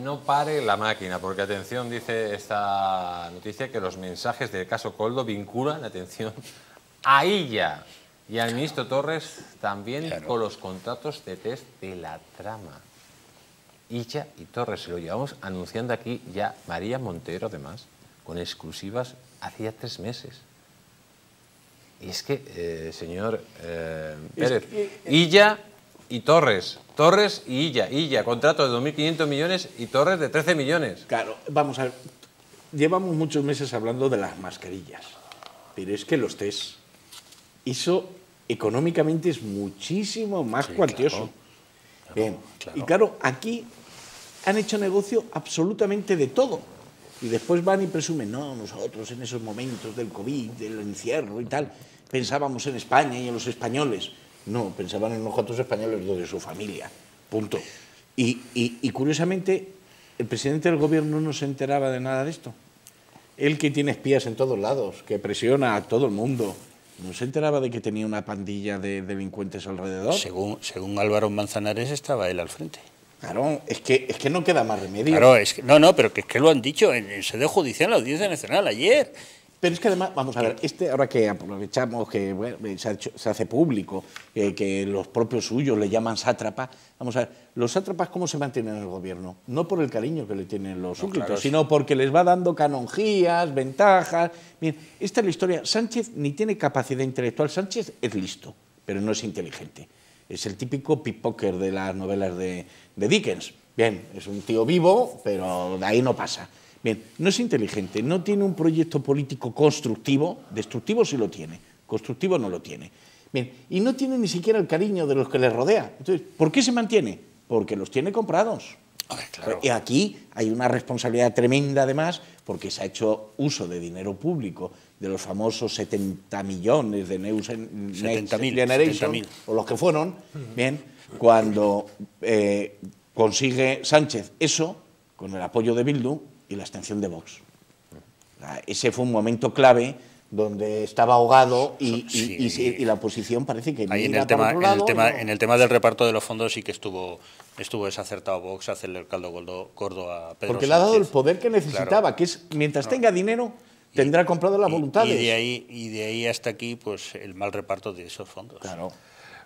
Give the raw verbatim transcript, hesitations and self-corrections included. No pare la máquina, porque atención, dice esta noticia que los mensajes del caso Koldo vinculan, atención, a Illa y al ministro Torres también claro. con los contratos de test de la trama. Illa y Torres, lo llevamos anunciando aquí ya María Montero, además, con exclusivas hacía tres meses. Y es que, eh, señor eh, Pérez, es que, eh, Illa y Torres, Torres y Illa, Illa, contrato de dos mil quinientos millones y Torres de trece millones. Claro, vamos a ver, llevamos muchos meses hablando de las mascarillas, pero es que los test, eso económicamente es muchísimo más sí, cuantioso. Claro, claro, bien, claro. Y claro, aquí han hecho negocio absolutamente de todo. Y después van y presumen, no, nosotros en esos momentos del COVID, del encierro y tal, pensábamos en España y en los españoles. No, pensaban en los otros españoles, los de su familia, punto. Y, y, y curiosamente, el presidente del gobierno no se enteraba de nada de esto. Él que tiene espías en todos lados, que presiona a todo el mundo, ¿no se enteraba de que tenía una pandilla de delincuentes alrededor? Según, según Álvaro Manzanares estaba él al frente. Claro, es que, es que no queda más remedio. Claro, es que, no, no, pero que es que lo han dicho en el sede judicial, en la Audiencia Nacional, ayer. Pero es que además, vamos a ver, este ahora que aprovechamos que bueno, se, ha hecho, se hace público, eh, que los propios suyos le llaman sátrapa, vamos a ver, los sátrapas cómo se mantienen en el gobierno, no por el cariño que le tienen los súbditos, no, claro, sino sí. porque les va dando canonjías, ventajas. Bien, esta es la historia. Sánchez ni tiene capacidad intelectual, Sánchez es listo, pero no es inteligente. Es el típico pickpocket de las novelas de, de Dickens. Bien, es un tío vivo, pero de ahí no pasa. Bien, no es inteligente, no tiene un proyecto político constructivo, destructivo sí lo tiene, constructivo no lo tiene. Bien, y no tiene ni siquiera el cariño de los que le rodea. Entonces, ¿por qué se mantiene? Porque los tiene comprados. A ver, claro. Y aquí hay una responsabilidad tremenda, además, porque se ha hecho uso de dinero público, de los famosos setenta millones de Next Generation, o los que fueron, bien, cuando eh, consigue Sánchez eso, con el apoyo de Bildu y la abstención de Vox. Ese fue un momento clave donde estaba ahogado y, sí. y, y, y la oposición parece que... Ahí en, el tema, lado, en, el tema, no. en el tema del reparto de los fondos sí que estuvo estuvo desacertado Vox hacerle el caldo gordo, gordo a Pedro. Porque Sánchez le ha dado el poder que necesitaba, claro. que es mientras no. tenga dinero y, tendrá comprado las y, voluntades. Y de, ahí, y de ahí hasta aquí pues el mal reparto de esos fondos. Claro.